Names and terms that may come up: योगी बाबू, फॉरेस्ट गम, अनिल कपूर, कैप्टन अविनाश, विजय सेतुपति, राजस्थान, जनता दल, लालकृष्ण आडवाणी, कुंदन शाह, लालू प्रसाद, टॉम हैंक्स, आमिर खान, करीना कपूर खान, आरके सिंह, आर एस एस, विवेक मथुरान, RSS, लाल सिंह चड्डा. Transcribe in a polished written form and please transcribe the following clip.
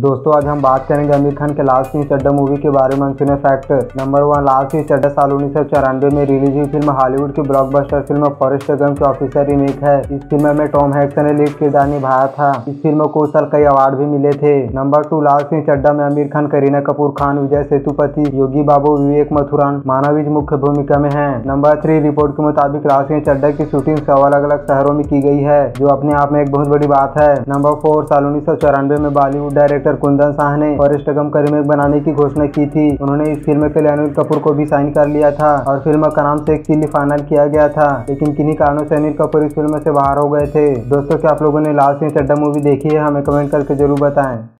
दोस्तों आज हम बात करेंगे आमिर खान के लाल सिंह चड्डा मूवी के बारे में। सुने फैक्ट नंबर 1, लाल सिंह चड्डा साल 1994 में रिलीज हुई फिल्म हॉलीवुड की ब्लॉकबस्टर फिल्म फॉरेस्ट गम के ऑफिसर रीमेक है। इस फिल्म में टॉम हैंक्स ने लीड किरदार निभाया था। इस फिल्म को उस साल कई अवार्ड भी मिले थे। नंबर 2, लाल सिंह चड्डा में आमिर खान, करीना कपूर खान, विजय सेतुपति, योगी बाबू, विवेक मथुरान, मानवीज मुख्य भूमिका में है। नंबर 3, रिपोर्ट के मुताबिक लाल सिंह चड्डा की शूटिंग 7 अलग अलग शहरों में की गई है, जो अपने आप में एक बहुत बड़ी बात है। नंबर 4, साल 1994 में बॉलीवुड डायरेक्टर कुंदन शाह ने फॉरेस्ट गम का रीमेक बनाने की घोषणा की थी। उन्होंने इस फिल्म के लिए अनिल कपूर को भी साइन कर लिया था और फिल्म का नाम से के लिए फाइनल किया गया था, लेकिन किन्हीं कारणों से अनिल कपूर इस फिल्म से बाहर हो गए थे। दोस्तों, क्या आप लोगों ने लाल सिंह चड्डा मूवी देखी है? हमें कमेंट करके जरूर बताएं।